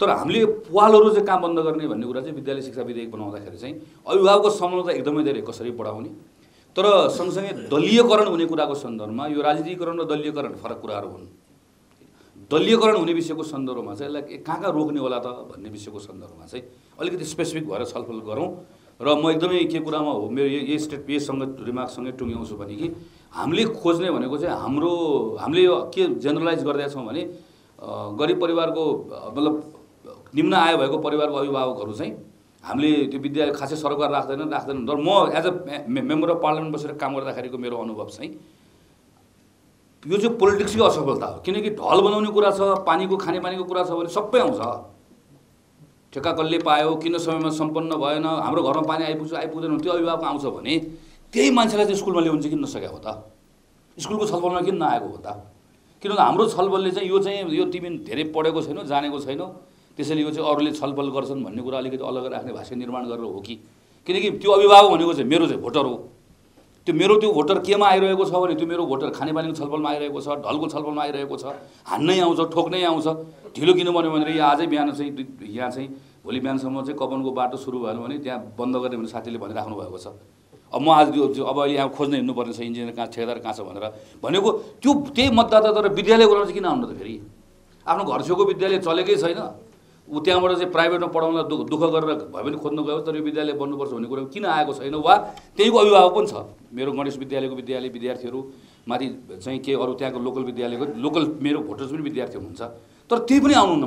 तर हामीले प्वालहरु चाहिँ काम बन्द गर्ने भन्ने कुरा चाहिँ विद्यालय शिक्षा विधेयक बनाउँदाखेरि चाहिँ अभिभावकको समानता एकदमै धेरै कसरी बढाउने तर सँगसँगै दलीयकरण हुने कुराको सन्दर्भमा यो राजनीतिकरण र दलीयकरण फरक कुराहरु हुन्। दलीयकरण हुने विषयको सन्दर्भमा चाहिँ यसलाई कहाँ कहाँ रोक्ने होला त भन्ने विषयको सन्दर्भमा चाहिँ अलिकति स्पेसिफिक भएर छलफल गरौँ र म एकदमै के कुरामा हो मेरो यही स्टेट यससँग रिमार्कसँगै टुङ्ग्याउँछु भने कि हामीले खोज्ने भनेको चाहिँ हामीले के जेनरलाइज गर्दै छौं भने गरिब परिवारको मतलब निम्न आय भएको परिवारको अभिभावकहरु चाहिँ हामीले त्यो विद्यालय खासै सरकार राख्दैनन् तर म as a member of parliament बसेर काम गर्दाखेरिको मेरो अनुभव चाहिँ यो चाहिँ पोलिटिक्सको असफलता हो किनकि ढल बनाउने कुरा छ पानीको खानेपानीको कुरा छ भने सबै आउँछ ठेक्का कसले पायो किन समयमा सम्पन्न भएन हाम्रो घरमा पानी आइपुग्दैन त्यो अभिभावक आउँछ भने त्यही मान्छेलाई चाहिँ स्कुलमा ल्याउन चाहिँ किन नसक्या हो त स्कुलको छलफलमा किन नआएको हो त किनभने हाम्रो छलफलले चाहिँ यो तिमी धेरै पढेको छैनौ जानेको छैनौ त्यसैले यो चाहिँ अरूले छलफल गर्छन् भन्ने कुरा अलिकति अलग राख्ने भाषा निर्माण गरेर हो कि किनकि त्यो अभिभावक भनेको चाहिँ मेरो चाहिँ भोटर हो त्यो भोटर केमा आइरहेको छ भने त्यो मेरो भोटर खानेपानीको छलफलमा आइरहेको छ ढलको छलफलमा आइरहेको छ हान्नै आउँछ ठोक्नै आउँछ ढिलो किन भन्यो भने यहाँ आजै बिहान चाहिँ यहाँ चाहिँ भोलि बिहानसम्म चाहिँ कपनको बाटो सुरु भयो भने त्यहाँ बन्द गर्ने भनेर साथीले भनिराख्नु भएको छ अब म आज अब अहिले यहाँ खोज्न हिँड्नुपर्ने छ इन्जिनियर कहाँ ठेकेदार कहाँ छ भनेर भनेको त्यो त्यही मतदाता तर विद्यालय बनाउन चाहिँ किन आउनु त फेरि आफ्नो घर छेउको विद्यालय चलेकै छैन उ त्यहाँबाट चाहिँ प्राइभेटमा पढाउनलाई दुःख गरेर भए पनि खोज्नु गयो तर यो विद्यालय बन्नुपर्छ भन्ने कुरा किन आएको छैन वा त्यहीको अभिभावक पनि छ। मेरो गणेश विद्यालयको विद्यार्थीहरू माथि चाहिँ के अरू त्यहाँको लोकल विद्यालयको लोकल मेरो भोटर्स पनि विद्यार्थी हुनुहुन्छ तर त्यही पनि आउनुहुन्न।